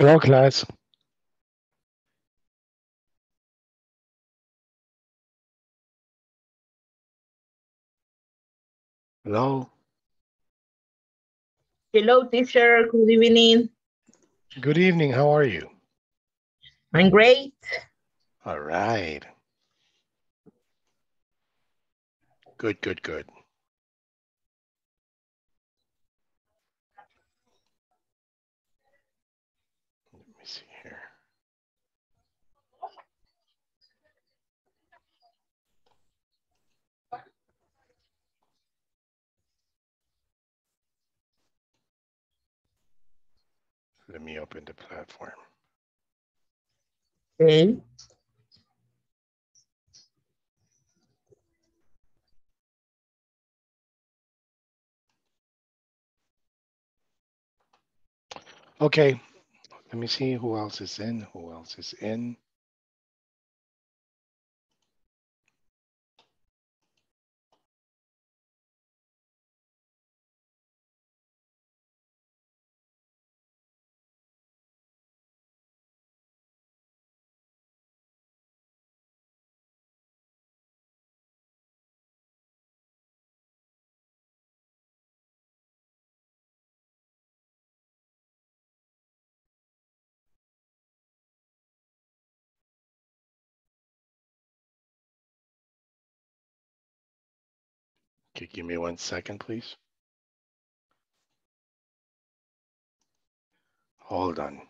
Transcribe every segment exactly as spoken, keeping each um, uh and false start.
Hello, class. Hello. Hello, teacher. Good evening. Good evening. How are you? I'm great. All right. Good, good, good. Let me open the platform. Okay. Okay. Let me see who else is in. Who else is in? Okay, give me one second, please. Hold on.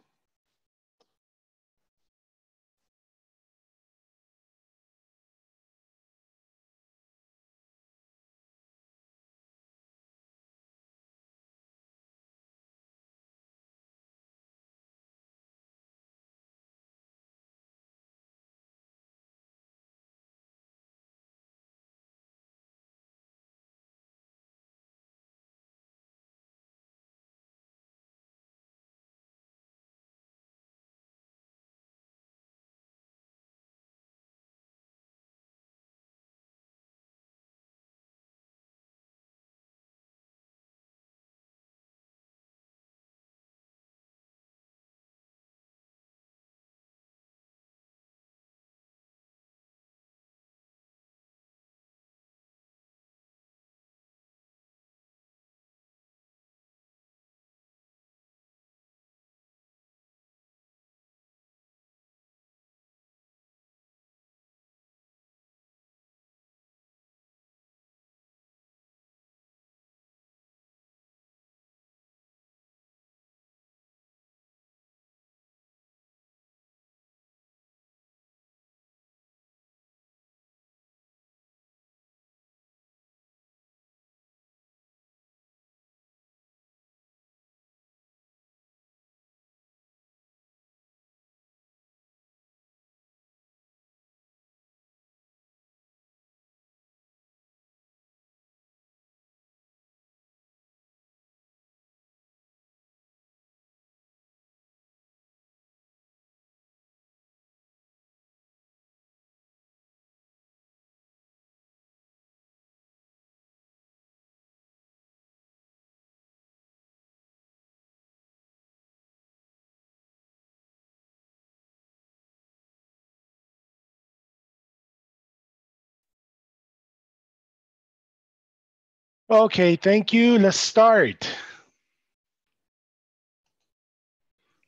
Okay, thank you. Let's start.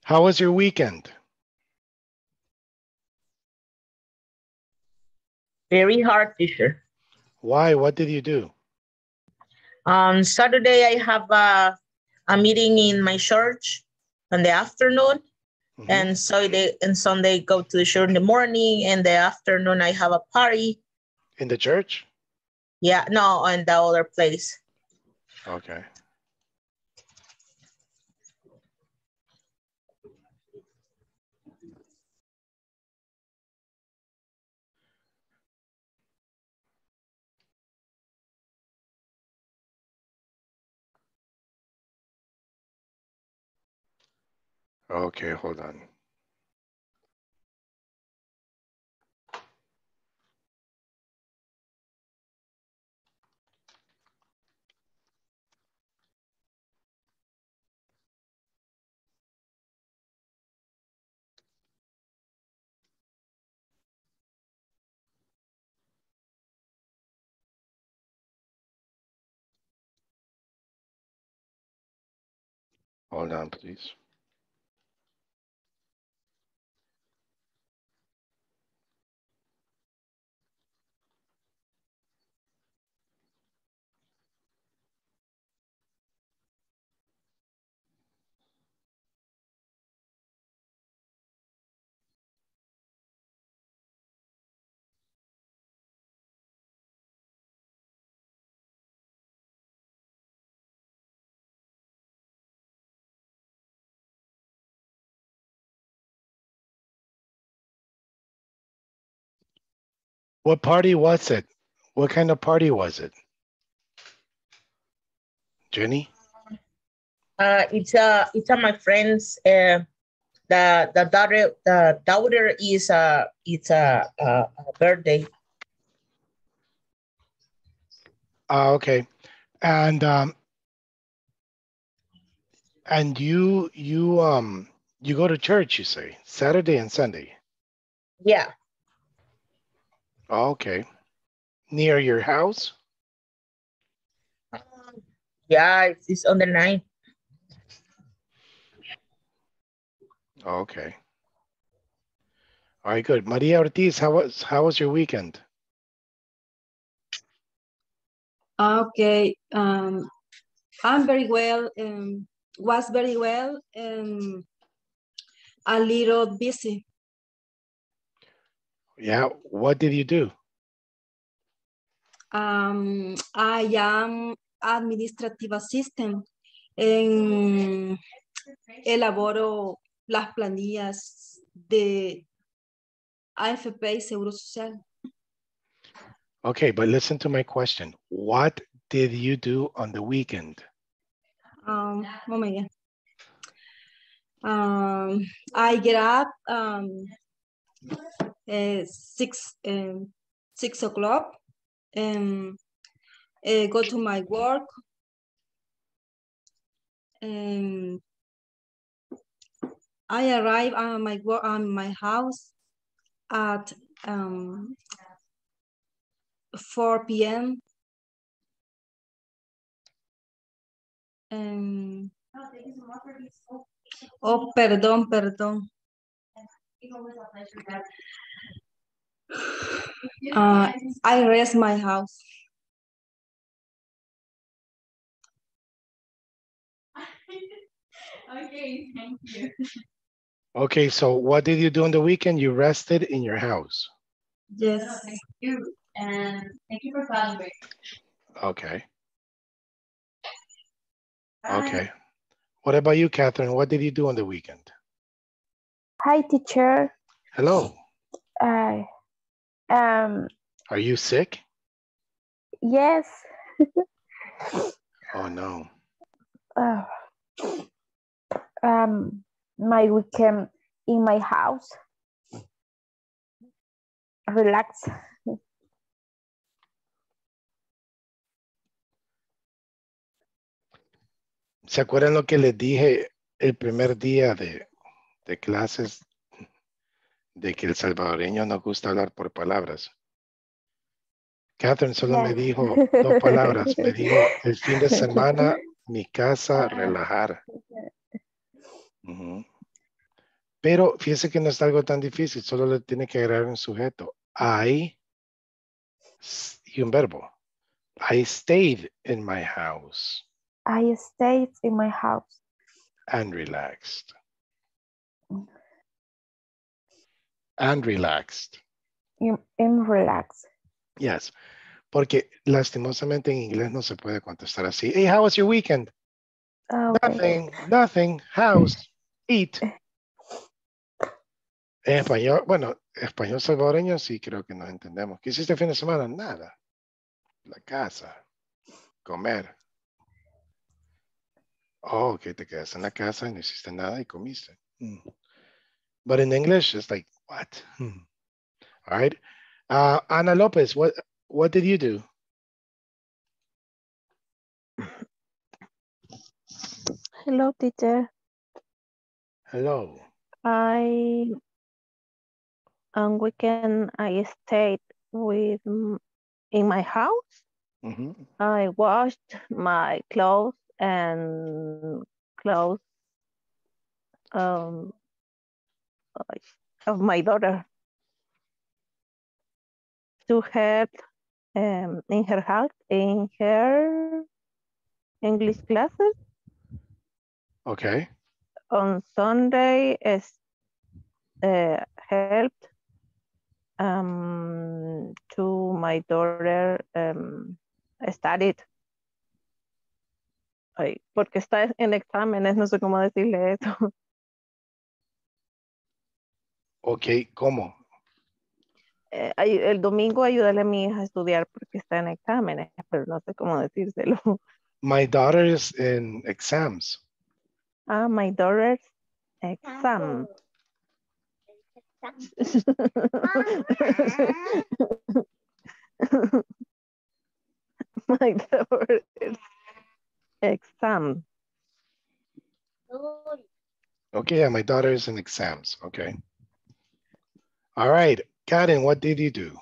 How was your weekend? Very hard, teacher. Why? What did you do? On um, Saturday, I have a, a meeting in my church in the afternoon. Mm-hmm. And so they, and Sunday, go to the church in the morning. And the afternoon, I have a party. In the church? Yeah, no, in the other place. Okay. Okay, hold on. Hold on, please. What party was it? What kind of party was it? Jenny? Uh, it's uh, it's uh, my friends. Uh, the the daughter the daughter is uh, it's a uh, uh, birthday. Uh, okay, and um, and you you um you go to church, you say, Saturday and Sunday. Yeah. Okay. Near your house? Um, yeah, it's, it's on the nine. Okay. All right, good. Maria Ortiz, how was how was your weekend? Okay. Um, I'm very well. Um, was very well. Um, a little busy. Yeah, what did you do? Um, I am administrative assistant. En, elaboro las planillas de A F P y Seguro Social. Okay, but listen to my question. What did you do on the weekend? Um, oh my God. Um, I get up. Um, Uh, six um, six o'clock and uh, go to my work and I arrive at my work at my house at um, four P M and oh perdón perdón Uh, I rest my house. Okay, thank you. Okay, so what did you do on the weekend? You rested in your house. Yes. Oh, thank you. And thank you for calling me. Okay. Bye. Okay. What about you, Catherine? What did you do on the weekend? Hi, teacher. Hello. Uh, um, Are you sick? Yes. Oh, no. Uh, um, my weekend in my house. Relax. ¿Se acuerdan lo que les dije el primer día de... de clases de que el salvadoreño no gusta hablar por palabras? Catherine solo yeah. me dijo dos palabras. Me dijo, el fin de semana, mi casa, relajar. Uh-huh. Pero fíjese que no es algo tan difícil. Solo le tiene que agregar un sujeto. I, y un verbo. I stayed in my house. I stayed in my house. And relaxed. And relaxed. I'm, I'm relaxed. Yes. Porque lastimosamente en inglés no se puede contestar así. Hey, how was your weekend? Oh, nothing, okay. nothing, house, eat. En español, bueno, español salvadoreño sí creo que nos entendemos. ¿Qué hiciste el fin de semana? Nada. La casa, comer. Oh, que okay, te quedas en la casa y no hiciste nada y comiste. Mm. But in English, it's like, what? Hmm. All right. Uh, Ana Lopez, what, what did you do? Hello, teacher. Hello. I, on weekend, I stayed with, in my house. Mm-hmm. I washed my clothes and clothes um, of my daughter to help um, in her house, in her English classes. Okay. On Sunday, is uh, helped um, to my daughter um, studied. Ay, porque está en exámenes, no sé cómo decirle eso. Ok, ¿cómo? Eh, el domingo ayudarle a mi hija a estudiar porque está en exámenes, pero no sé cómo decírselo. My daughter is in exams. Ah, my daughter's exam. My daughter's exam. Okay, yeah, my daughter is in exams. Okay. All right, Karen, what did you do?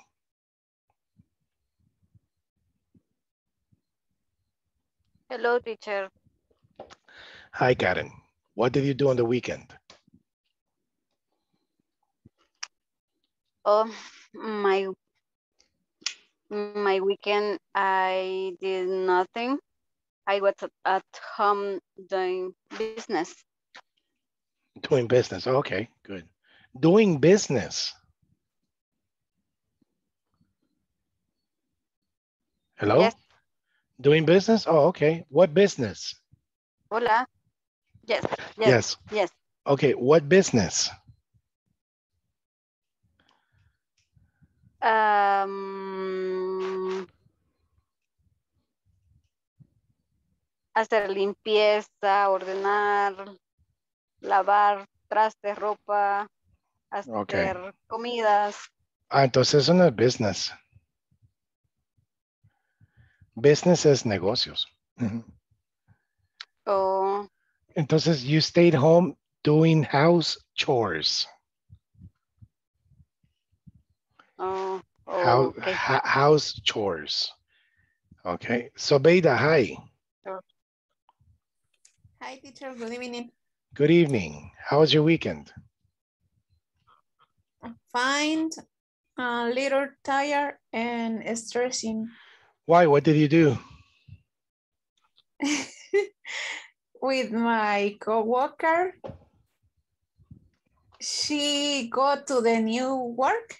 Hello, teacher. Hi, Karen. What did you do on the weekend? Oh, my, my weekend, I did nothing. I was at home doing business. Doing business, okay, good. Doing business. Hello? Yes. Doing business? Oh, okay. What business? Hola. Yes. Yes. Yes. Yes. Okay, what business? Um... Hacer limpieza, ordenar, lavar trastes, ropa, hacer okay. comidas. Ah, entonces eso no es business. Business es negocios. Mm-hmm. Oh. Entonces, you stayed home doing house chores. Oh. oh house, okay. ha house chores. Okay. So, Beda, hi. Hi, teacher. Good evening. Good evening. How was your weekend? Fine. A little tired and stressing. Why? What did you do? With my coworker, she go to the new work.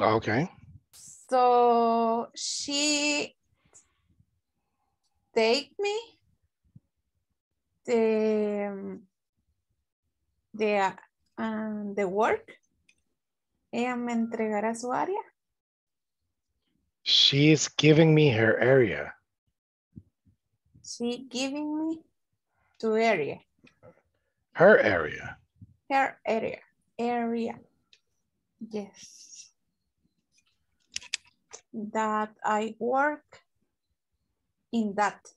Okay. So she take me the the um, the work. Ella me entregará su área. She is giving me her area. She giving me to area. Her area. Her area. Area. Yes. That I work in that.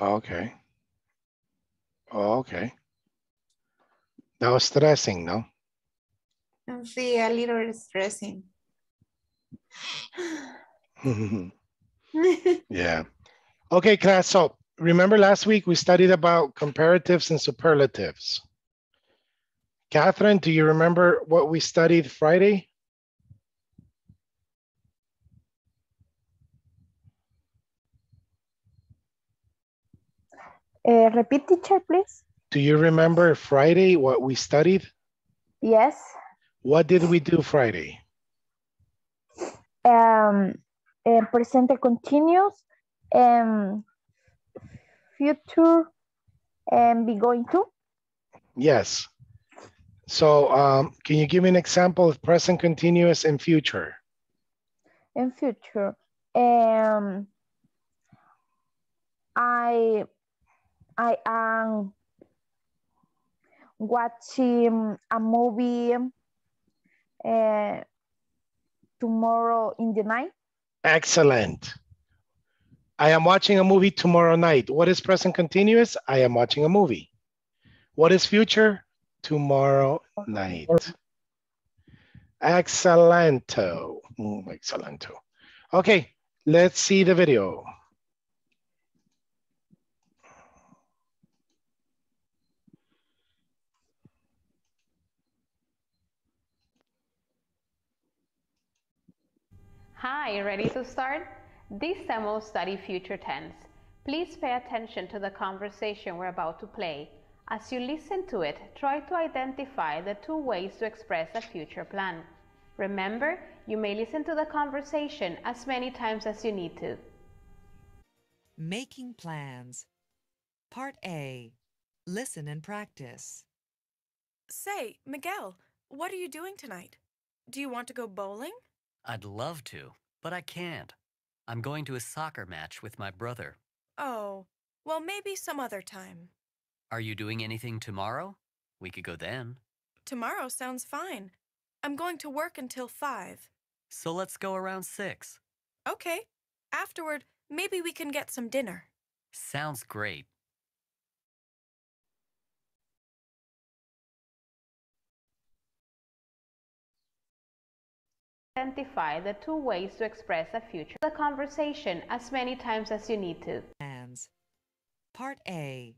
Okay. Okay. That was stressing, no? See, a little stressing. Yeah. Okay, class. So remember last week we studied about comparatives and superlatives. Catherine, do you remember what we studied Friday? Uh, repeat, teacher, please. Do you remember Friday what we studied? Yes. What did we do Friday? Um. Uh, present continuous, um, future, and um, be going to? Yes. So um, can you give me an example of present continuous and future? In future. Um, I, I am watching a movie uh, tomorrow in the night. Excellent. I am watching a movie tomorrow night. What is present continuous? I am watching a movie. What is future? Tomorrow night. Excellento. Excellento. Okay, let's see the video. Hi, ready to start? This time we'll study future tense. Please pay attention to the conversation we're about to play. As you listen to it, try to identify the two ways to express a future plan. Remember, you may listen to the conversation as many times as you need to. Making plans. Part A. Listen and practice. Say, Miguel, what are you doing tonight? Do you want to go bowling? I'd love to, but I can't. I'm going to a soccer match with my brother. Oh, well, maybe some other time. Are you doing anything tomorrow? We could go then. Tomorrow sounds fine. I'm going to work until five. So let's go around six. Okay. Afterward, maybe we can get some dinner. Sounds great. Identify the two ways to express a future. The conversation as many times as you need to. Part A.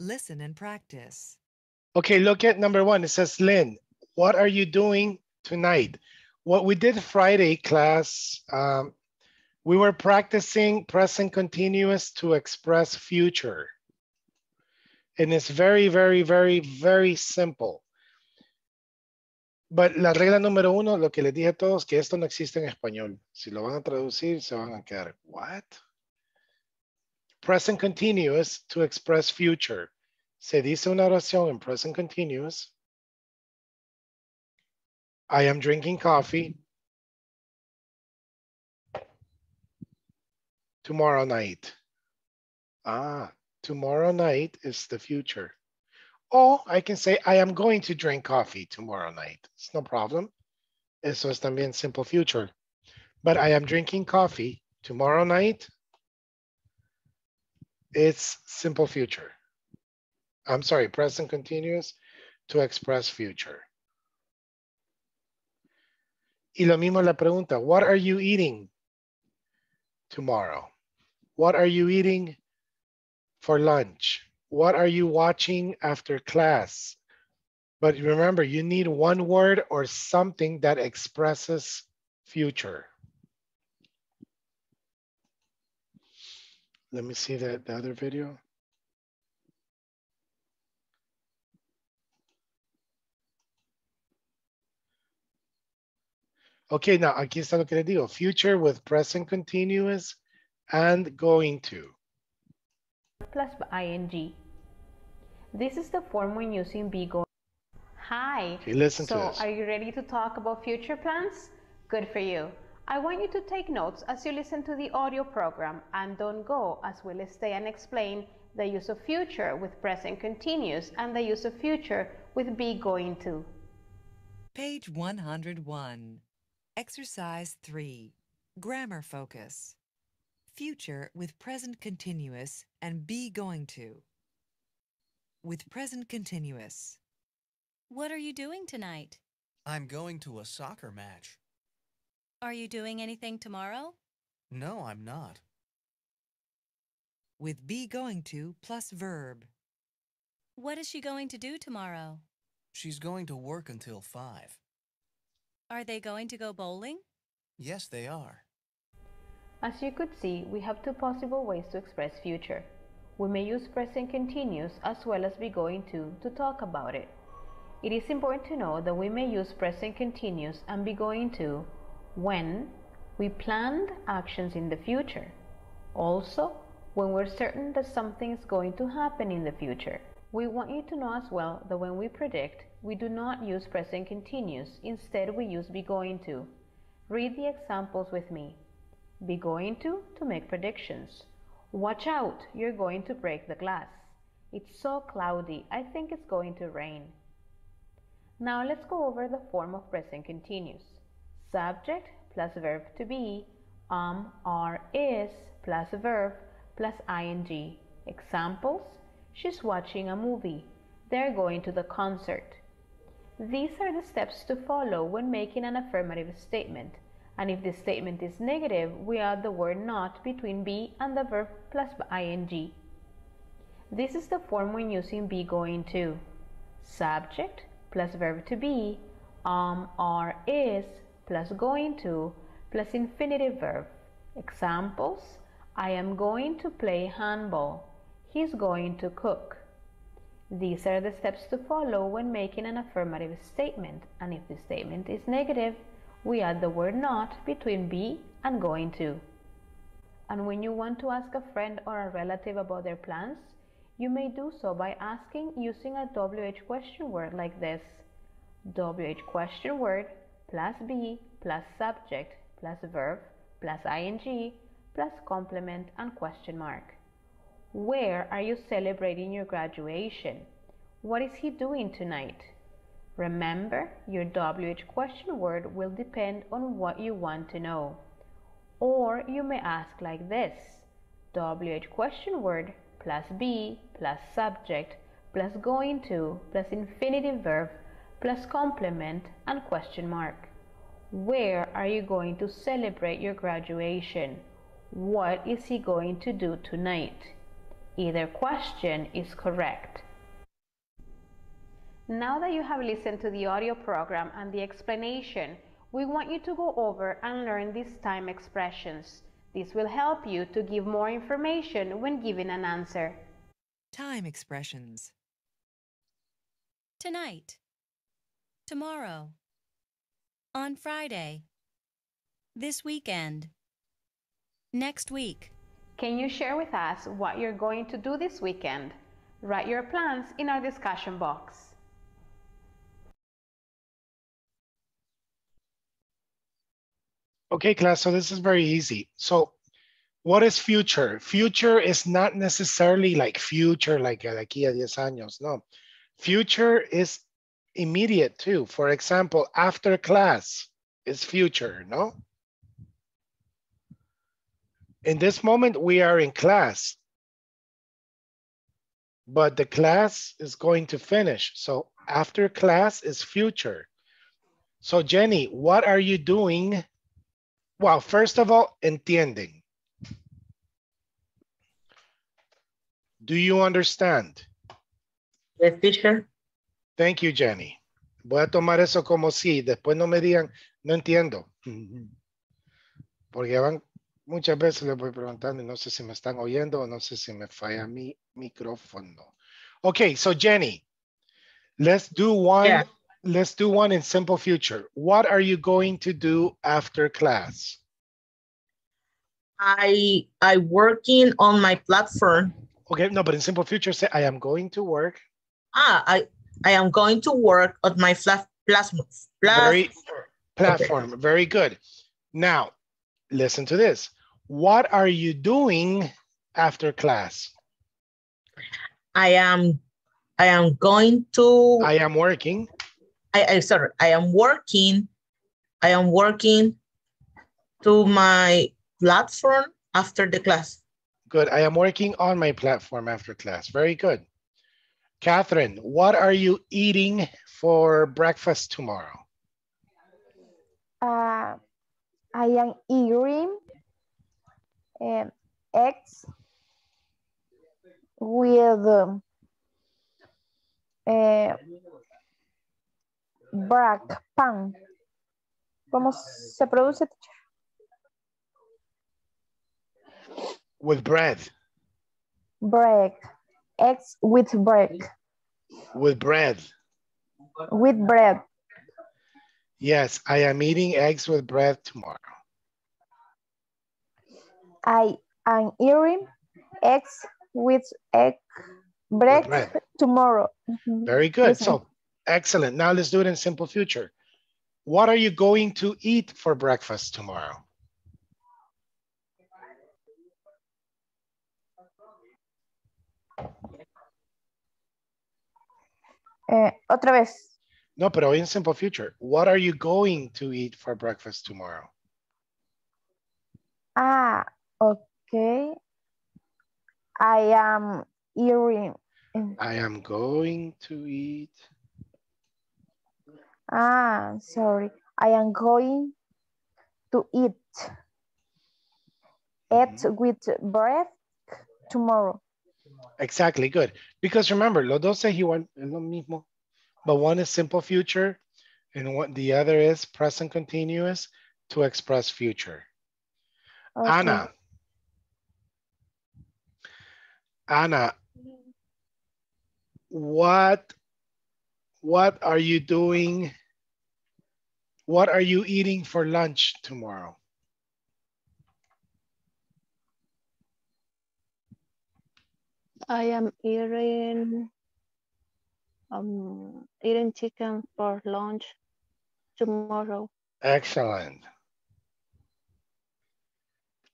Listen and practice. Okay, look at number one. It says, Lynn, what are you doing tonight? What we did Friday class, um, we were practicing present continuous to express future. And it's very, very, very, very simple. But la regla número uno, lo que les dije a todos, que esto no existe en español. Si lo van a traducir, se van a quedar, what? Present continuous to express future. Se dice una oración en present continuous. I am drinking coffee tomorrow night. Ah, tomorrow night is the future. Or I can say, I am going to drink coffee tomorrow night. It's no problem. Eso es también simple future. But I am drinking coffee tomorrow night. It's simple future. I'm sorry, present continuous to express future. Y lo mismo la pregunta, what are you eating tomorrow? What are you eating for lunch? What are you watching after class? But remember, you need one word or something that expresses future. Let me see that the other video. Okay, now aquí está lo que les digo. Future with present continuous and going to. Plus ing. This is the form when using be going. Hi. Okay, listen so to this. Are you ready to talk about future plans? Good for you. I want you to take notes as you listen to the audio program and don't go, as we'll stay and explain the use of future with present continuous and the use of future with be going to. Page one hundred one. Exercise three. Grammar focus. Future with present continuous and be going to. With present continuous. What are you doing tonight? I'm going to a soccer match. Are you doing anything tomorrow? No, I'm not. With be going to plus verb. What is she going to do tomorrow? She's going to work until five. Are they going to go bowling? Yes, they are. As you could see, we have two possible ways to express future. We may use present continuous as well as be going to to talk about it. It is important to know that we may use present continuous and be going to when we planned actions in the future. Also, when we're certain that something is going to happen in the future. We want you to know as well that when we predict, we do not use present continuous. Instead, we use be going to. Read the examples with me. Be going to to make predictions. Watch out, you're going to break the glass. It's so cloudy, I think it's going to rain. Now let's go over the form of present continuous. Subject plus verb to be, am, are, is plus verb plus ing. Examples, she's watching a movie. They're going to the concert. These are the steps to follow when making an affirmative statement. And if the statement is negative, we add the word not between be and the verb plus ing. This is the form when using be going to. Subject plus verb to be, am, are, is plus going to plus infinitive verb. Examples: I am going to play handball. He's going to cook. These are the steps to follow when making an affirmative statement, and if the statement is negative, we add the word not between be and going to. And when you want to ask a friend or a relative about their plans, you may do so by asking using a W H question word like this. W H question word plus be plus subject plus verb plus ing plus complement and question mark. Where are you celebrating your graduation? What is he doing tonight? Remember, your W H question word will depend on what you want to know. Or you may ask like this: W H question word plus be plus subject plus going to plus infinitive verb plus complement and question mark. Where are you going to celebrate your graduation? What is he going to do tonight? Either question is correct. Now that you have listened to the audio program and the explanation, we want you to go over and learn these time expressions. This will help you to give more information when giving an answer. Time expressions. Tonight, tomorrow, on Friday, this weekend, next week. Can you share with us what you're going to do this weekend? Write your plans in our discussion box. Okay, class, so this is very easy. So what is future? Future is not necessarily like future, like de aquí a diez años, no. Future is immediate too. For example, after class is future, no? In this moment, we are in class, but the class is going to finish. So after class is future. So Jenny, what are you doing? Well, first of all, entienden. Do you understand? Yes, teacher. Thank you, Jenny. Voy a tomar eso como si. Después no me digan, no entiendo. Porque van... Muchas veces les voy preguntando y no sé si me están oyendo o no sé si me falla mi micrófono. Okay, so Jenny, let's do one. Yeah. Let's do one in simple future. What are you going to do after class? I I working on my platform. Okay, no, but in simple future, say I am going to work. Ah, I I am going to work on my plas plas plas Very, platform. Okay. Very good. Now, listen to this. What are you doing after class? I am I am going to I am working. I, I sorry, I am working. I am working to my platform after the class. Good. I am working on my platform after class. Very good. Catherine, what are you eating for breakfast tomorrow? Uh I am eating um, eggs with um, uh, black pan. ¿Cómo se produce? With bread. Bread. Eggs with bread. With bread. With bread. Yes, I am eating eggs with bread tomorrow. I am eating eggs with egg bread, with bread. tomorrow. Mm-hmm. Very good. Listen. So, excellent. Now let's do it in simple future. What are you going to eat for breakfast tomorrow? Eh, otra vez. No, pero in simple future, what are you going to eat for breakfast tomorrow? Ah, okay. I am eating. I am going to eat. Ah, sorry. I am going to eat. Eat mm-hmm. with bread tomorrow. Exactly, good. Because remember, los dos es igual, es lo mismo. But one is simple future and one, the other is present continuous to express future. Okay. Ana. Ana, what, what are you doing? What are you eating for lunch tomorrow? I am eating, um, eating chicken for lunch tomorrow. Excellent.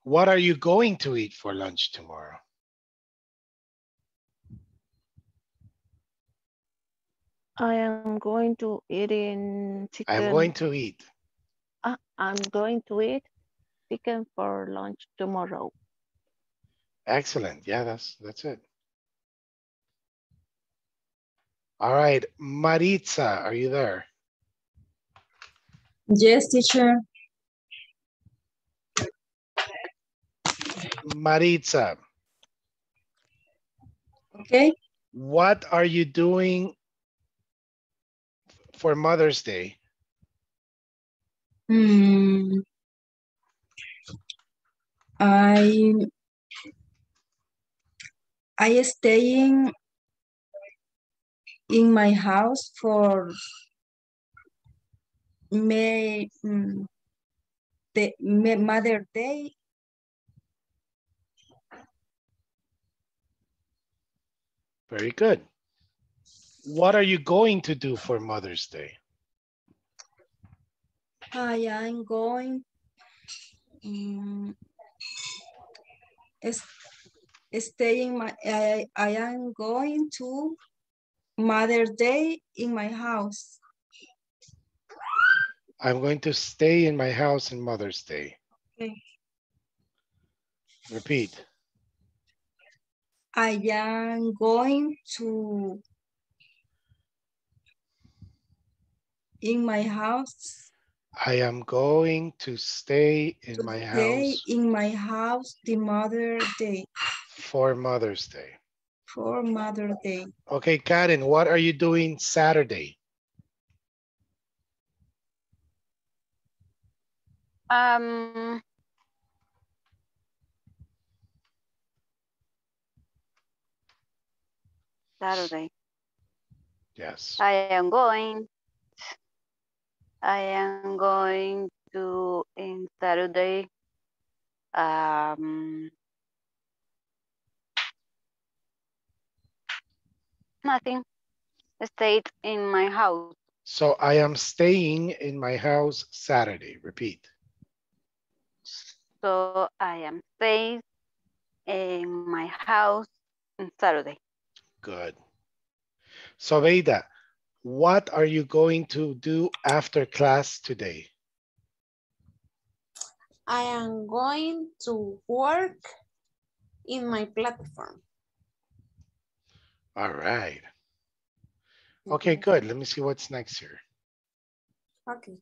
What are you going to eat for lunch tomorrow? I am going to eat in chicken. I'm going to eat. I, I'm going to eat chicken for lunch tomorrow. Excellent. Yeah, that's that's it. All right, Maritza, are you there? Yes, teacher. Maritza. Okay. What are you doing for Mother's Day? Mm, I I staying in my house for May the May, Mother Day. Very good. What are you going to do for Mother's Day? I am going um, stay in my I, I am going to Mother's Day in my house. I'm going to stay in my house on Mother's Day. Okay. Repeat. I am going to in my house. I am going to stay in to my stay house. Stay in my house the Mother's Day. For Mother's Day. For Mother's Day. Okay, Karen, what are you doing Saturday? Um. Saturday. Yes. I am going. I am going to, in Saturday, um, nothing, stayed in my house. So I am staying in my house Saturday, repeat. So I am staying in my house on Saturday. Good. So Veida, what are you going to do after class today? I am going to work in my platform. All right. Okay, good. Let me see what's next here. Okay.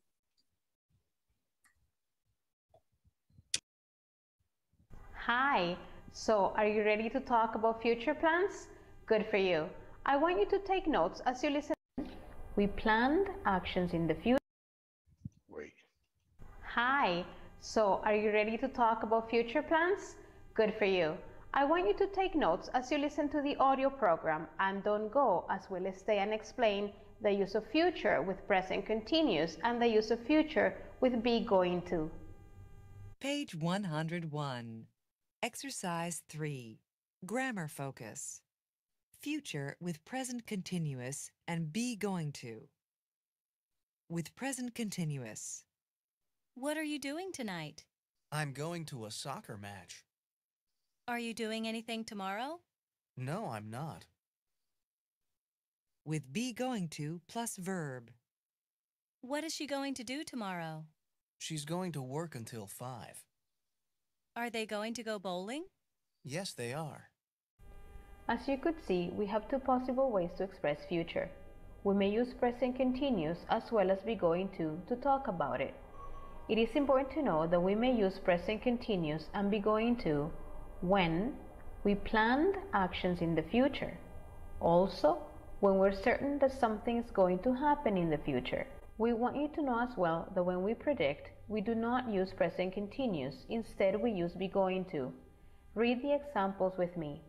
Hi. So are you ready to talk about future plans? Good for you. I want you to take notes as you listen. We planned actions in the future. Wait. Hi. So are you ready to talk about future plans? Good for you. I want you to take notes as you listen to the audio program and don't go, as we'll stay and explain the use of future with present continuous and the use of future with be going to. Page one hundred one. Exercise three. Grammar focus. Future with present continuous and be going to. With present continuous. What are you doing tonight? I'm going to a soccer match. Are you doing anything tomorrow? No, I'm not. With be going to plus verb. What is she going to do tomorrow? She's going to work until five. Are they going to go bowling? Yes, they are. As you could see, we have two possible ways to express future. We may use present continuous as well as be going to to talk about it. It is important to know that we may use present continuous and be going to when we planned actions in the future. Also, when we're certain that something is going to happen in the future. We want you to know as well that when we predict, we do not use present continuous. Instead, we use be going to. Read the examples with me.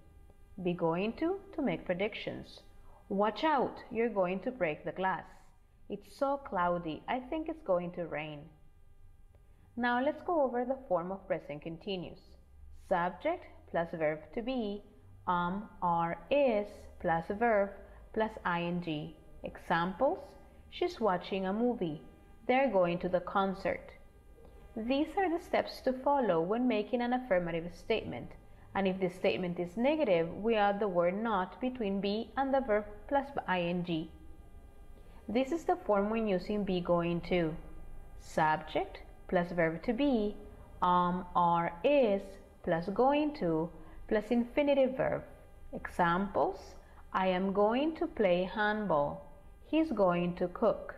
Be going to to make predictions. Watch out, you're going to break the glass. It's so cloudy, I think it's going to rain. Now let's go over the form of present continuous. Subject plus verb to be, am, are, is, plus verb, plus ing. Examples, she's watching a movie. They're going to the concert. These are the steps to follow when making an affirmative statement. And if the statement is negative, we add the word not between be and the verb plus ing. This is the form when using be going to. Subject plus verb to be, am, are, is, plus going to, plus infinitive verb. Examples, I am going to play handball. He's going to cook.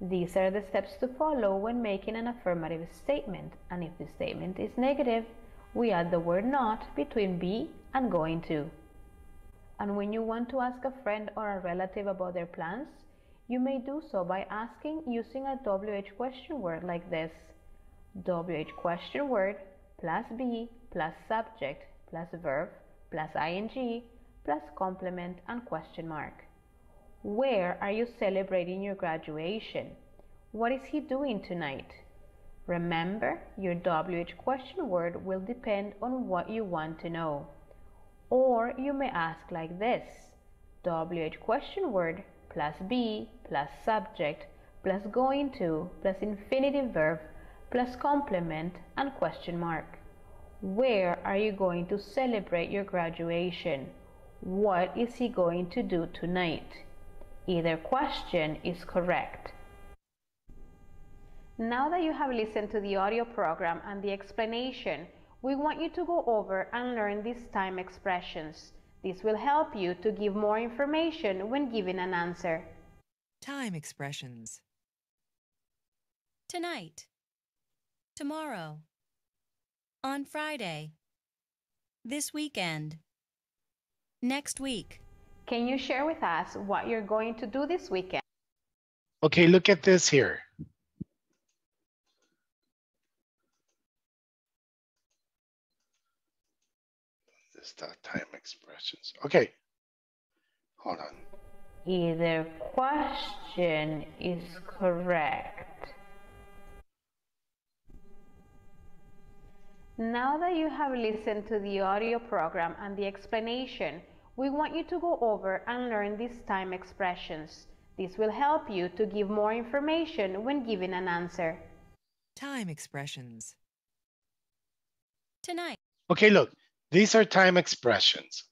These are the steps to follow when making an affirmative statement, and if the statement is negative, we add the word not between be and going to. And when you want to ask a friend or a relative about their plans, you may do so by asking using a W H question word like this. W H question word plus be plus subject plus verb plus ing plus complement and question mark. Where are you celebrating your graduation? What is he doing tonight? Remember, your W H question word will depend on what you want to know. Or you may ask like this. W H question word plus be plus subject plus going to plus infinitive verb plus complement and question mark. Where are you going to celebrate your graduation? What is he going to do tonight? Either question is correct. Now that you have listened to the audio program and the explanation, we want you to go over and learn these time expressions. This will help you to give more information when giving an answer. Time expressions. Tonight. Tomorrow. On Friday. This weekend. Next week. Can you share with us what you're going to do this weekend? Okay, look at this here. This is the time expressions. Okay, hold on. Either question is correct. Now that you have listened to the audio program and the explanation, we want you to go over and learn these time expressions. This will help you to give more information when giving an answer. Time expressions. Tonight. Okay, look, these are time expressions.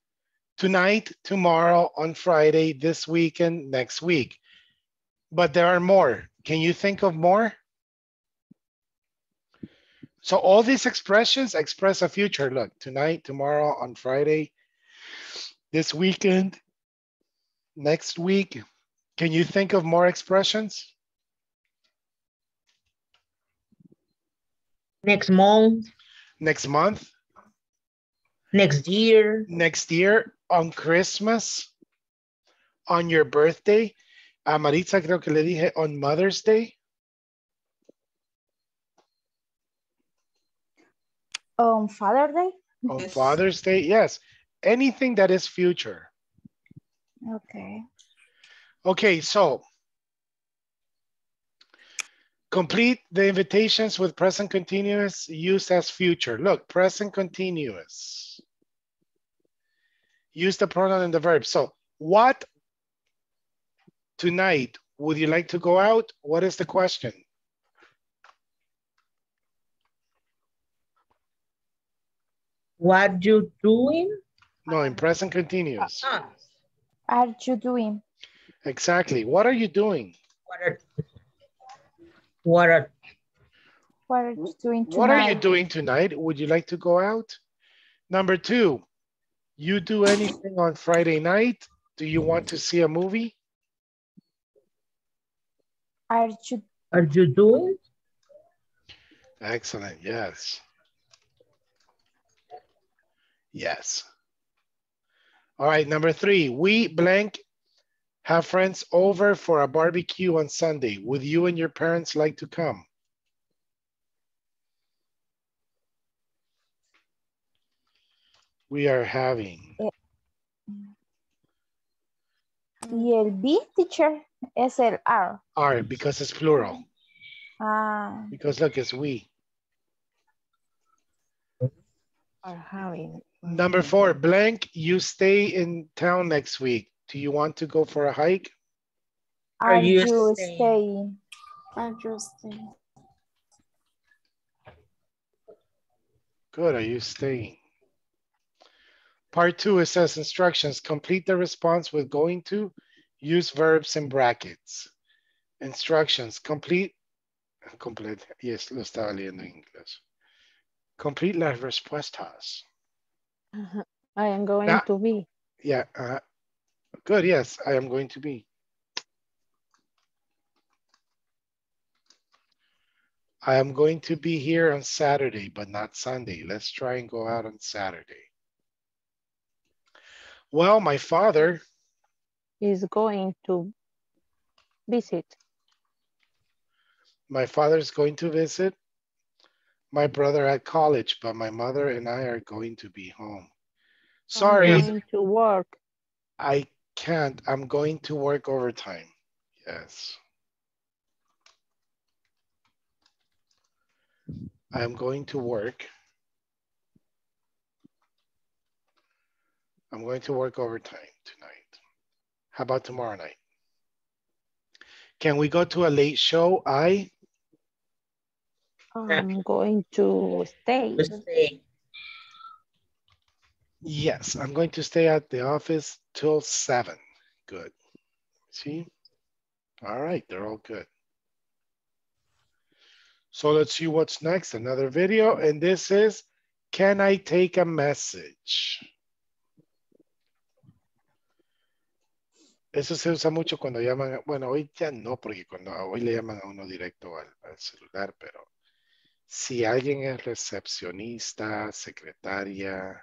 Tonight, tomorrow, on Friday, this weekend, next week. But there are more. Can you think of more? So all these expressions express a future. Look, tonight, tomorrow, on Friday, this weekend, next week. Can you think of more expressions? Next month. Next month. Next year. Next year, on Christmas, on your birthday. A Maritza creo que le dije on Mother's Day. On Father's Day. On yes. Father's Day, yes. Anything that is future. Okay. Okay, so complete the invitations with present continuous used as future. Look, present continuous. Use the pronoun and the verb. So what tonight would you like to go out? What is the question? What you doing? No, in present continuous. Uh-huh. Are you doing? Exactly. What are you doing? What are, what are, what are you doing tonight? What are you doing tonight? Would you like to go out? Number two, you do anything on Friday night? Do you want to see a movie? Are you, are you doing? Excellent. Yes. Yes. All right, number three, we blank Have friends over for a barbecue on Sunday. Would you and your parents like to come? We are having. Y el B, teacher, es el R. R, because it's plural. Ah. Because look, it's we. Are having. Number four, blank, you stay in town next week. Do you want to go for a hike? Are, Are you, you staying? staying? Are you staying? Good, are you staying? Part two, it says instructions. Complete the response with going to, use verbs in brackets. Instructions, complete, complete, yes, lo estaba leyendo en inglés. Complete las respuestas. Uh-huh. I am going now, to be. Yeah, uh, good, yes, I am going to be. I am going to be here on Saturday, but not Sunday. Let's try and go out on Saturday. Well, my father is going to visit. My father is going to visit my brother at college, but my mother and I are going to be home. Sorry. I'm going to work. I can't. I'm going to work overtime. Yes. I'm going to work. I'm going to work overtime tonight. How about tomorrow night? Can we go to a late show? I? I'm going to stay. Yes, I'm going to stay at the office till seven. Good. See? All right, they're all good. So let's see what's next. Another video, and this is, can I take a message? Eso se usa mucho cuando llaman, bueno, hoy ya no, porque cuando hoy le llaman a uno directo al, al celular, pero si alguien es recepcionista, secretaria,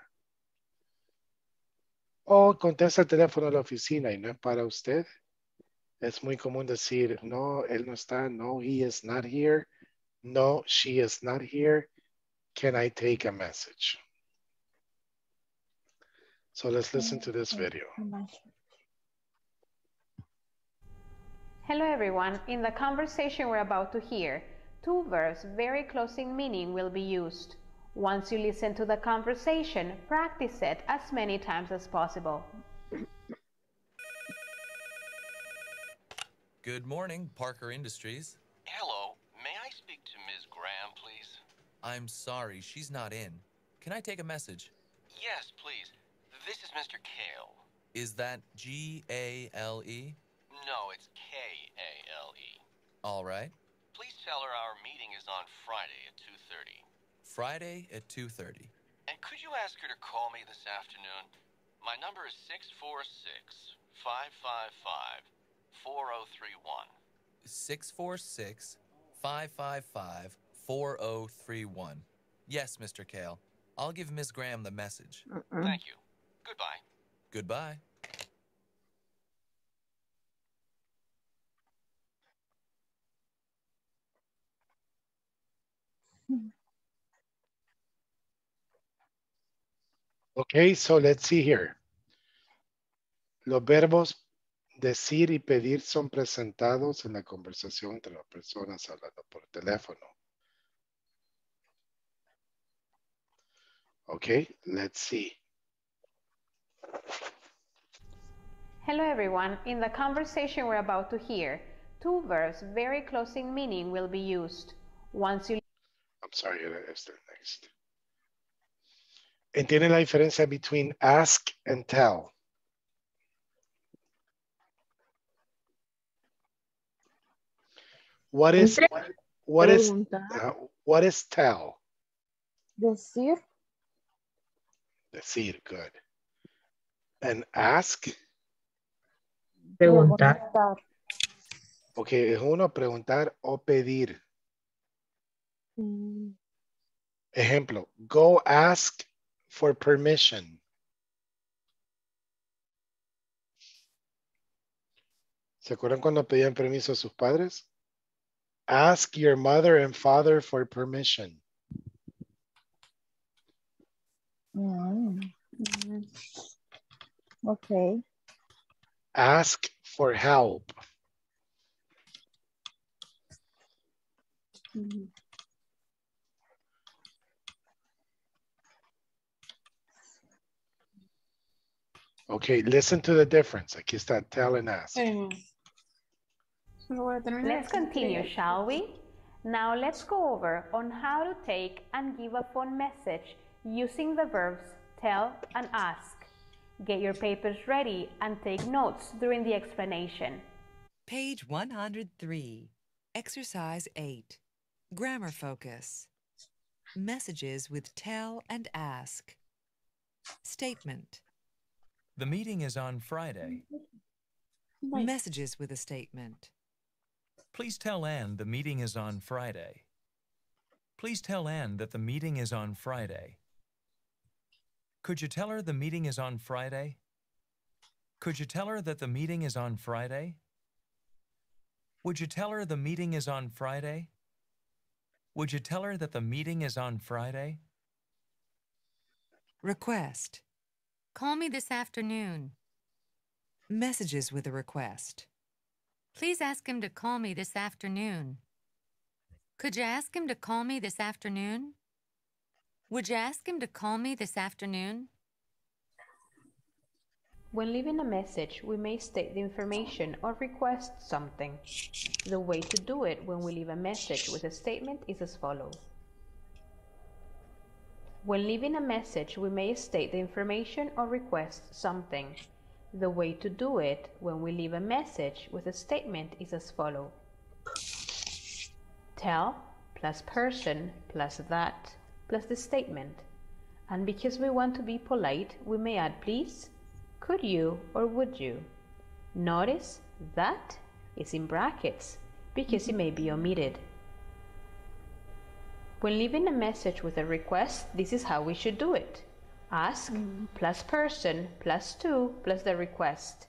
o contesta el teléfono de la oficina y no es para usted, es muy común decir, no, él no está, no, he is not here, no, she is not here, can I take a message? So let's listen to this video. Hello everyone, in the conversation we're about to hear, two verbs very close in meaning will be used. Once you listen to the conversation, practice it as many times as possible. Good morning, Parker Industries. Hello, may I speak to Miz Graham, please? I'm sorry, she's not in. Can I take a message? Yes, please. This is Mister Kale. Is that G A L E? No, it's K A L E. All right. Please tell her our meeting is on Friday at two thirty. Friday at two thirty. And could you ask her to call me this afternoon? My number is six four six, five five five, four oh three one. six four six, five five five, four oh three one. Yes, Mister Kale. I'll give Miz Graham the message. Mm-mm. Thank you. Goodbye. Goodbye. Okay, so let's see here. Los verbos decir y pedir son presentados en la conversación entre las personas hablando por teléfono. Okay, let's see. Hello everyone. In the conversation we're about to hear, two verbs very close in meaning will be used. Once you... I'm sorry, that's the next. ¿Entienden la diferencia between ask and tell? What is what is uh, what is tell? Decir. Decir, good. And ask. Preguntar. Okay, es uno preguntar o pedir. Mm. Ejemplo, go ask for permission. ¿Se acuerdan cuando pedían permiso a sus padres? Ask your mother and father for permission. Mm-hmm. Okay. Ask for help. Mm-hmm. Okay, listen to the difference. Aquí está, tell and ask. Let's continue, shall we? Now let's go over on how to take and give a phone message using the verbs tell and ask. Get your papers ready and take notes during the explanation. Page one hundred three, exercise eight, grammar focus. Messages with tell and ask. Statement. The meeting is on Friday. Messages with a statement. Please tell Anne the meeting is on Friday. Please tell Anne that the meeting is on Friday. Could you tell her the meeting is on Friday? Could you tell her that the meeting is on Friday? Would you tell her the meeting is on Friday? Would you tell her that the meeting is on Friday? Request. Call me this afternoon. Messages with a request. Please ask him to call me this afternoon. Could you ask him to call me this afternoon? Would you ask him to call me this afternoon? When leaving a message, we may state the information or request something. The way to do it when we leave a message with a statement is as follows. When leaving a message, we may state the information or request something. The way to do it when we leave a message with a statement is as follows. Tell plus person plus that plus the statement. And because we want to be polite, we may add please, could you, or would you. Notice that is in brackets because it may be omitted. When leaving a message with a request, this is how we should do it. Ask mm-hmm. plus person plus to plus the request.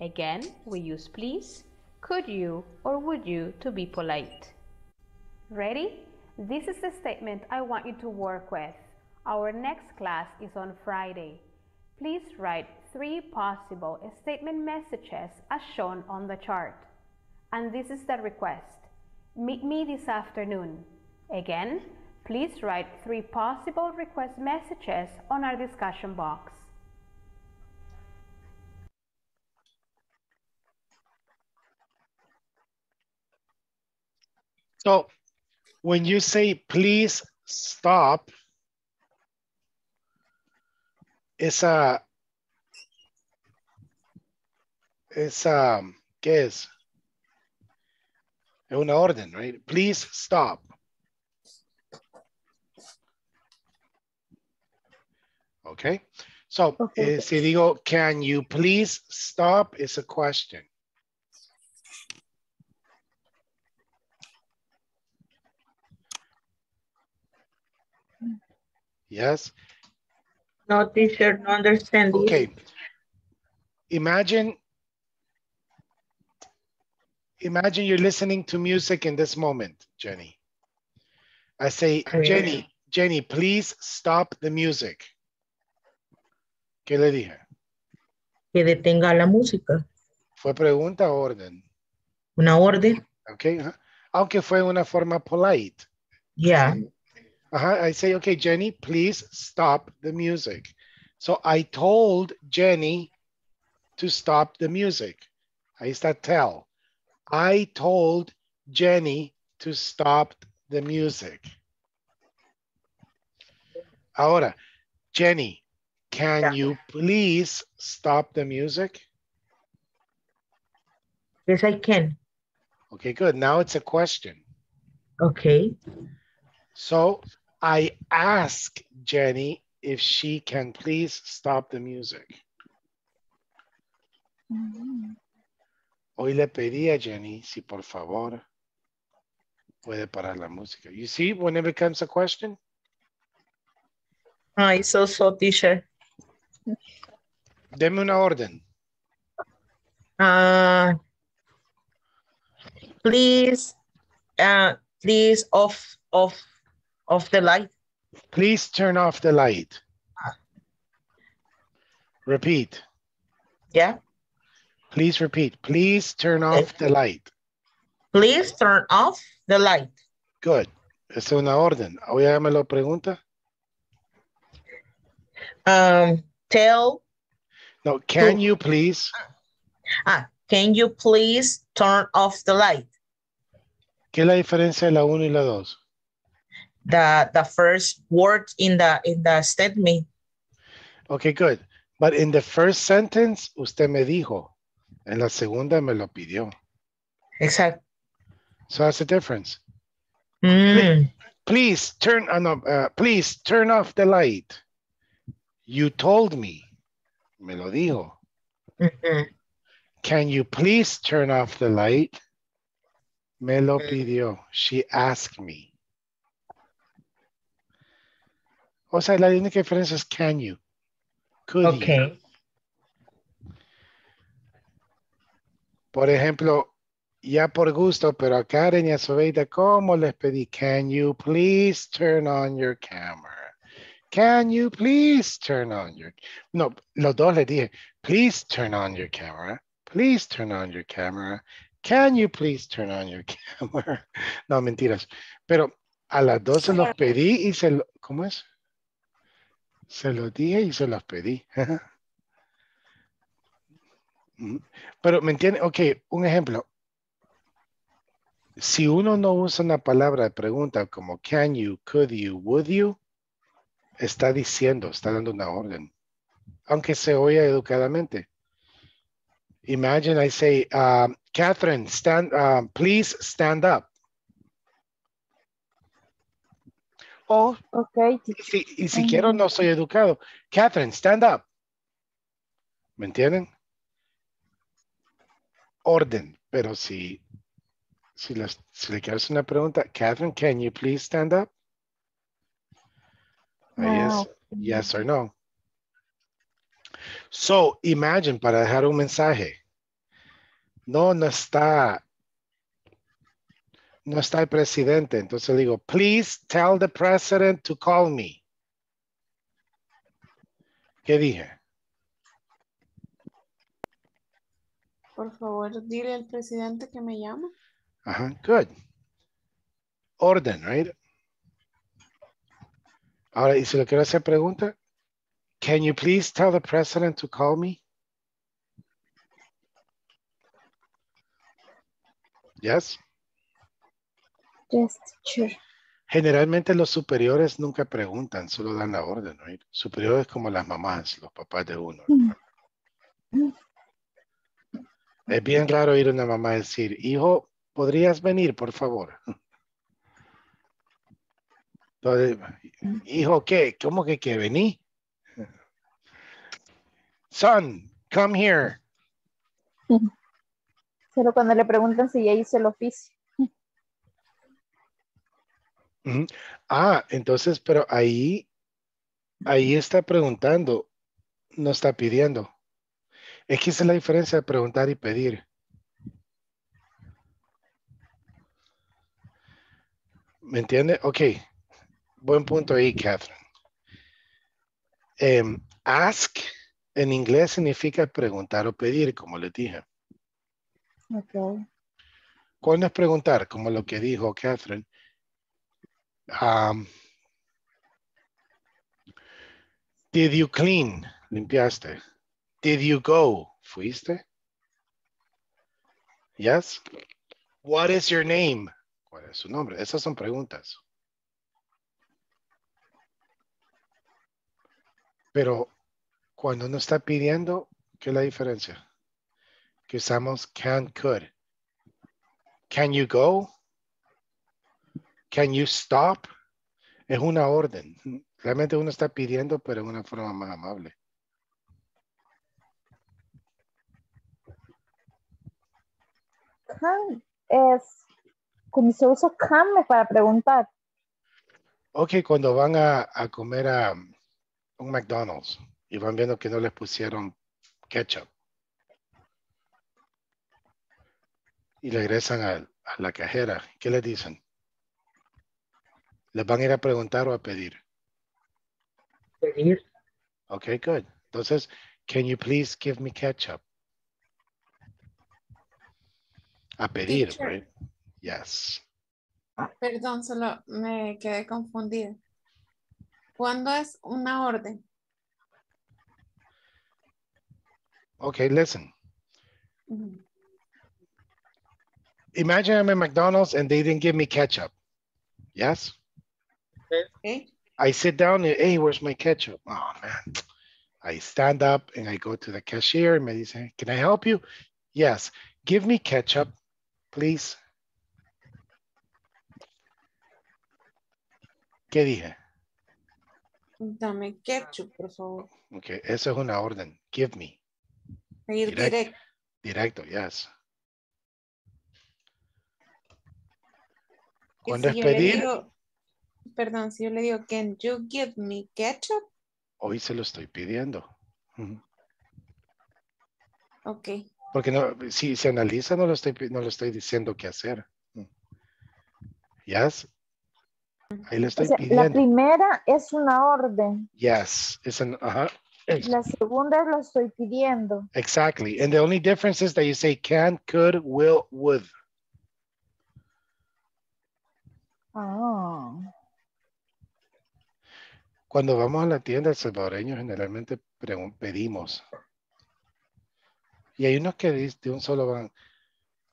Again, we use please, could you, or would you to be polite. Ready? This is the statement I want you to work with. Our next class is on Friday. Please write three possible statement messages as shown on the chart. And this is the request. Meet me this afternoon. Again, please write three possible request messages on our discussion box. So, when you say please stop, it's a, it's a, ¿qué es? Es una orden, right? Please stop. Okay, so okay. Eh, si digo, can you please stop? It's a question. Yes? No, teacher, no understand. Okay, imagine, imagine you're listening to music in this moment, Jenny. I say, okay. Jenny, Jenny, please stop the music. ¿Qué le dije? Que detenga la música. ¿Fue pregunta o orden? Una orden. Ok. Uh-huh. Aunque fue una forma polite. Yeah. Uh-huh. I say, okay, Jenny, please stop the music. So I told Jenny to stop the music. Ahí está tell. I told Jenny to stop the music. Ahora, Jenny. Can yeah. you please stop the music? Yes, I can. Okay, good. Now it's a question. Okay. So I ask Jenny if she can please stop the music. Mm-hmm. Hoy le pedí a Jenny si por favor puede parar la música. You see, when it becomes a question? I so so, teacher. Deme una orden. Uh, Please, uh, please off, off, off the light. Please turn off the light. Repeat. Yeah. Please repeat. Please turn off the light. Please turn off the light. Good. Es una orden. Ahora me lo pregunta. Um, tell. No, can you please? Ah, can you please turn off the light? ¿Qué es la diferencia de la uno y la dos? The the first word in the in the statement. Okay, good. But in the first sentence, usted me dijo. En la segunda me lo pidió. Exactly. So that's the difference. Mm. Please, please turn on. Uh, please turn off the light. You told me. Me lo dijo. Mm-hmm. Can you please turn off the light? Me lo pidió. She asked me. O sea, la única diferencia es can you. Could okay. You. Por ejemplo, ya por gusto, pero a Karen y a Veida, ¿cómo les pedí? Can you please turn on your camera? Can you please turn on your... No, los dos le dije, please turn on your camera. Please turn on your camera. Can you please turn on your camera? No, mentiras. Pero a las dos se los pedí y se lo... ¿Cómo es? Se los dije y se los pedí. Pero, ¿me entienden? Ok, un ejemplo. Si uno no usa una palabra de pregunta como can you, could you, would you, está diciendo, está dando una orden, aunque se oye educadamente. Imagine I say, uh, Catherine, stand, uh, please stand up. O, okay. si, y si quiero no soy educado, Catherine, stand up. ¿Me entienden? Orden, pero si, si, las, si le quiero hacer una pregunta, Catherine, can you please stand up? Yes, yes or no. So, imagine, para dejar un mensaje. No, no está, no está el presidente. Entonces digo, please tell the president to call me. ¿Qué dije? Por favor, dile al presidente que me llame. Ajá, uh-huh, good. Orden, right? Ahora, y si le quiero hacer pregunta, can you please tell the president to call me? Yes. Yes, sure. Generalmente los superiores nunca preguntan, solo dan la orden, ¿no? Superiores como las mamás, los papás de uno. Mm. Es bien raro oír a una mamá decir, hijo, ¿podrías venir, por favor? Entonces, hijo, ¿qué? ¿Cómo que qué? ¿Vení? Son, come here. Pero cuando le preguntan si ya hizo el oficio. Uh-huh. Ah, entonces, pero ahí, ahí está preguntando, no está pidiendo. Es que esa es la diferencia de preguntar y pedir. ¿Me entiende? Ok. Buen punto ahí, Catherine. Um, ask en inglés significa preguntar o pedir, como les dije. Okay. ¿Cuándo es preguntar? Como lo que dijo Catherine. Um, did you clean? Limpiaste. Did you go? Fuiste. Yes. What is your name? ¿Cuál es su nombre? Esas son preguntas. Pero cuando uno está pidiendo, ¿qué es la diferencia? Que usamos can, could. Can you go? Can you stop? Es una orden. Realmente uno está pidiendo, pero de una forma más amable. Can es, cuando se usa can para preguntar. Ok, cuando van a, a comer a... un McDonald's y van viendo que no les pusieron ketchup y regresan al a la cajera, ¿qué les dicen? ¿Les van a ir a preguntar o a pedir? Pedir. Okay, good. Entonces, can you please give me ketchup? A pedir, Teacher. Right? Yes. Perdón, solo me quedé confundida. ¿Cuándo es una orden? Okay, listen. Mm-hmm. Imagine I'm at McDonald's and they didn't give me ketchup. Yes? Okay. I sit down and, hey, where's my ketchup? Oh, man. I stand up and I go to the cashier and they say, can I help you? Yes. Give me ketchup, please. ¿Qué dije? Dame ketchup, por favor. Okay, eso es una orden. Give me. Pedir directo. Directo, yes. ¿Cuándo si es pedir? Digo, perdón, si yo le digo, can you give me ketchup? Hoy se lo estoy pidiendo. Ok. Porque no, si se si analiza, no lo estoy, no lo estoy diciendo qué hacer. Yes. Ahí le estoy o sea, pidiendo. La primera es una orden. Yes. Es an, uh-huh. La segunda lo estoy pidiendo. Exactly. And the only difference is that you say can, could, will, would. Oh. Cuando vamos a la tienda, el salvadoreño generalmente pedimos. Y hay unos que de un solo van,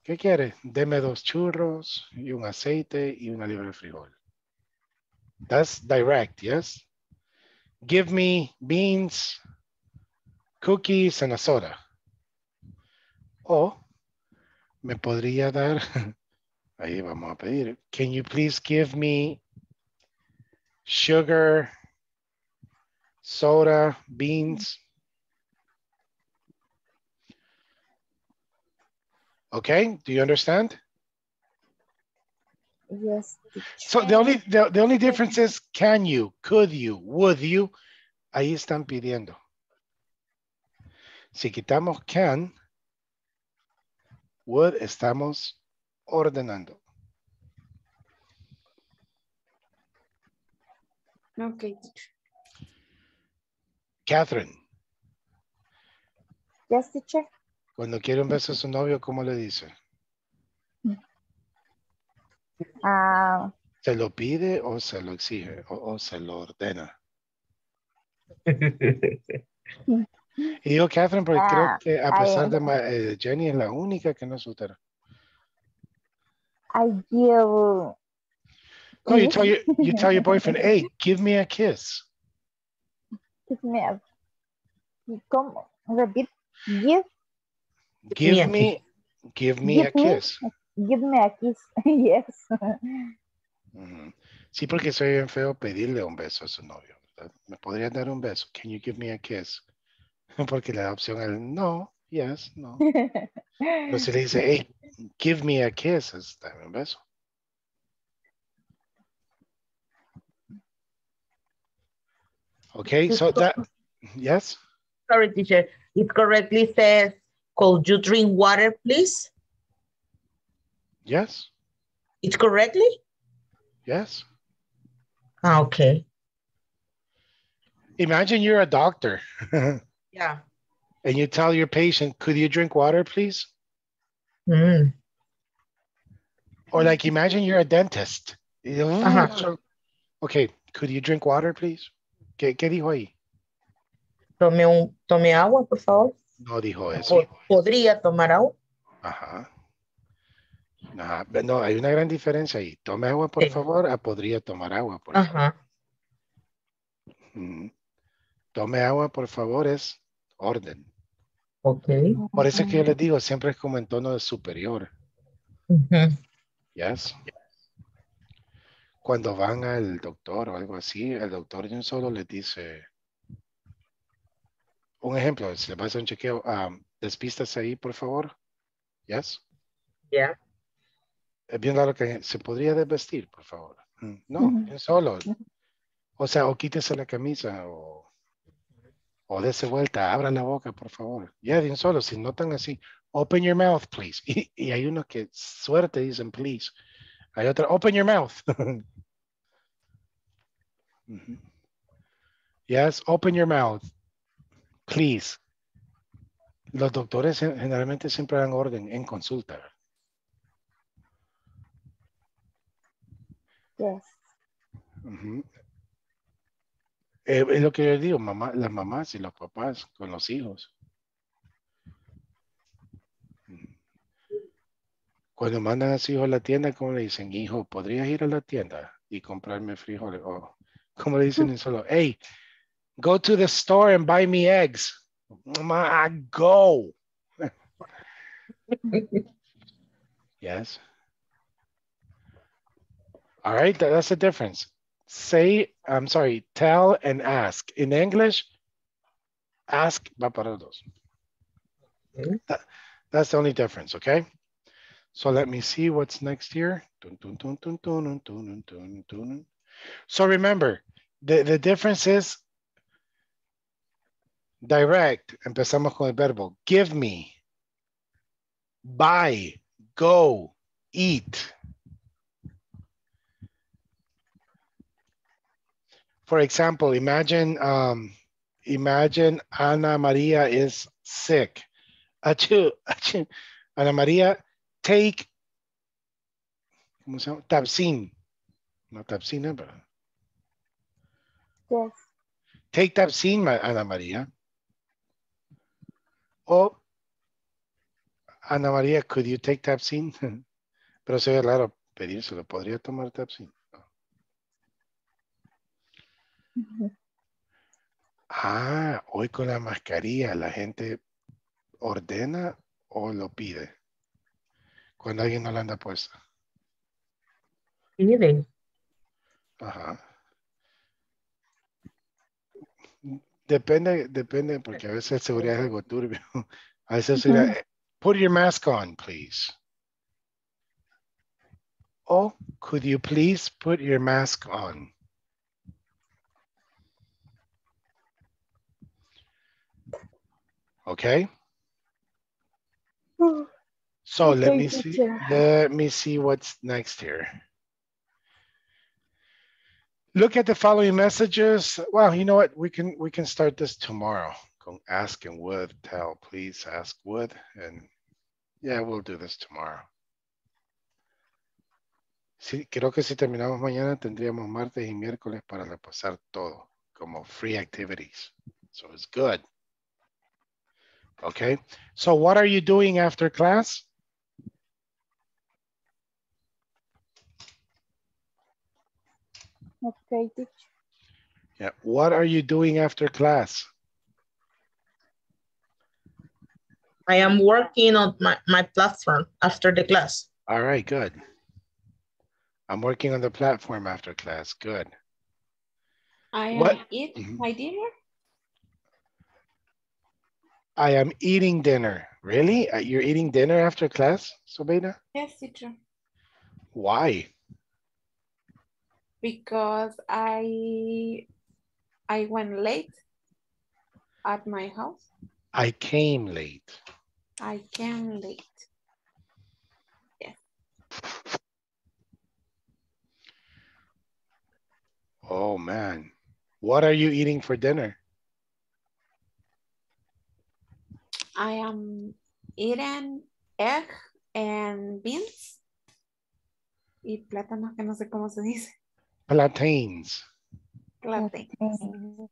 ¿qué quieres? Deme dos churros y un aceite y una libra de frijol. That's direct, yes? Give me beans, cookies, and a soda. O me podría dar, ahí vamos a pedir, can you please give me sugar, soda, beans? Okay, do you understand? Yes. So the only the, the only difference is can you, could you, would you, ahí están pidiendo. Si quitamos can, would, estamos ordenando. Okay. Catherine. Yes, teacher. Cuando quiere un beso a su novio, ¿cómo le dice? Uh, ¿Se lo pide o se lo exige o, o se lo ordena? Y yo, Catherine, porque uh, creo que a pesar I, de eh, Jenny es la única que no es soltera. I give... No, you tell, your, you tell your boyfriend, hey, give me a kiss. Give me a... ¿Cómo? Repeat. Give. Give, give me, me give me give a kiss. Me, give me a kiss, yes. Sí, porque soy bien feo pedirle un beso a su novio. ¿Verdad? ¿Me podrías dar un beso? Can you give me a kiss? Porque la opción es no, yes, no. Pero si le dice, hey, give me a kiss, es dame un beso. Okay, so that, yes? Sorry, teacher, it correctly says, could you drink water, please? Yes. It's correctly? Yes. Okay. Imagine you're a doctor. Yeah. And you tell your patient, could you drink water, please? Mm. Or like, imagine you're a dentist. Uh-huh. Okay, could you drink water, please? ¿Qué, qué dijo ahí? Tome, un, tome agua, por favor. No dijo eso. ¿Podría tomar agua? Ajá. No, no, hay una gran diferencia ahí. Tome agua, por sí. favor, a podría tomar agua, por Ajá. favor. Tome agua, por favor, es orden. Ok. Por eso es que yo les digo, siempre es como en tono de superior. Uh-huh. Yes. Cuando van al doctor o algo así, el doctor de un solo les dice... Un ejemplo, si le vas a hacer un chequeo, um, despistas ahí, por favor. Yes. Yeah. Es bien raro que se podría desvestir, por favor. No, mm-hmm. es solo. O sea, o quítese la camisa o, o dése vuelta, abra la boca, por favor. Ya, yeah, bien solo, si notan así. open your mouth, please. Y, y hay unos que suerte dicen please. Hay otra, open your mouth. Mm-hmm. Yes, open your mouth, please. Los doctores generalmente siempre dan orden en consulta. Yes. Uh-huh. eh, es lo que yo digo, mamá, las mamás y los papás con los hijos. Cuando mandan a sus hijos a la tienda, ¿cómo le dicen? Hijo, ¿podrías ir a la tienda y comprarme frijoles? O, ¿cómo le dicen en solo? Hey, go to the store and buy me eggs. Mamá, go. Yes. All right, that, that's the difference. Say, I'm sorry, tell and ask. In English, ask va para dos. That, that's the only difference, okay? So let me see what's next here. So remember, the, the difference is direct. Empezamos con el verbo. Give me, buy, go, eat. For example, imagine, um, imagine Ana Maria is sick. Achoo, achoo. Ana Maria, take, ¿cómo se llama? Tapsin. No, Tapsin, ¿eh? Pero... Yes. Take Tapsin, Ana Maria. O, Ana Maria, could you take Tapsin? Pero se ve raro pedírselo. ¿Podría tomar Tapsin? No. Ah, hoy con la mascarilla, ¿la gente ordena o lo pide? Cuando alguien no la anda puesta. Piden. Ajá. Depende, depende, porque a veces seguridad es algo turbio. A veces uh-huh. Seguridad, put your mask on, please. Oh, could you please put your mask on? Okay. Oh. So let me see, let me see what's next here. Look at the following messages. Well, you know what? We can we can start this tomorrow. Go ask and would, tell, please, ask, would, and yeah, we'll do this tomorrow. Sí, creo que si terminamos mañana tendríamos martes y miércoles para repasar todo como free activities. So it's good. Okay. So what are you doing after class? Okay, teacher. Yeah, what are you doing after class? I am working on my, my platform after the class. All right, good. I'm working on the platform after class, good. I am what? Eat my dinner. I am eating dinner. Really? You're eating dinner after class, Sobeida? Yes, teacher. Why? Because I I went late at my house. I came late. I came late. Yeah. Oh man. What are you eating for dinner? I am eating egg and beans. Y plátanos que no sé cómo se dice. Plantains. Plantains.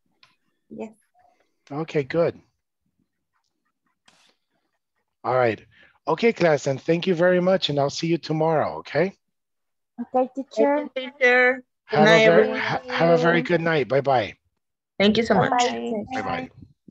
Yes. Okay, good. All right. Okay, class, and thank you very much, and I'll see you tomorrow, okay? Okay, teacher. Thank you, teacher. Have, night, a very, have a very good night. Bye-bye. Thank you so much. Bye-bye.